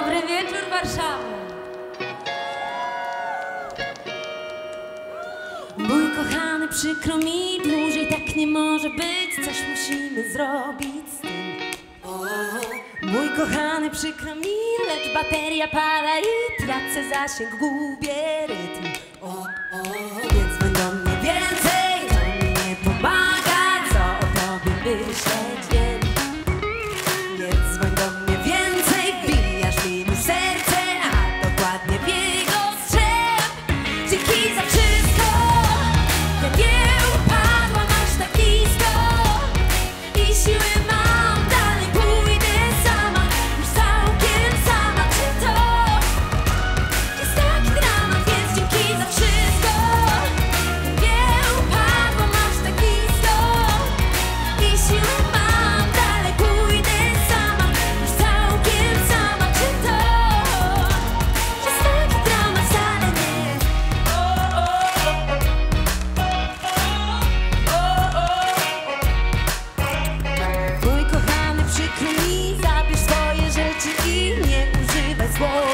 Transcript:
Dobry wieczór, Warszawo! Mój kochany, przykro mi, dłużej tak nie może być, coś musimy zrobić z tym. Mój kochany, przykro mi, lecz bateria pada i tracę zasięg, gubię rytm. Więc będę do mnie więcej, to mi nie pomaga, co o tobie myśleć wiem. Więc będę do mnie więcej, wbijasz mi w serce, a dokładnie w jego strzep. Dzięki za wszystko, ja nie upadłam aż tak nisko i siły mam, dalej pójdę sama, już całkiem sama. Czy to jest taki dramat? Więc dzięki za wszystko, ja nie upadłam aż tak nisko i siły mam, dalej pójdę sama, już całkiem sama. Czy to jest taki dramat? Wcale nie. Mój kochany, przykro mi, zabierz swoje rzeczy i nie używaj słów.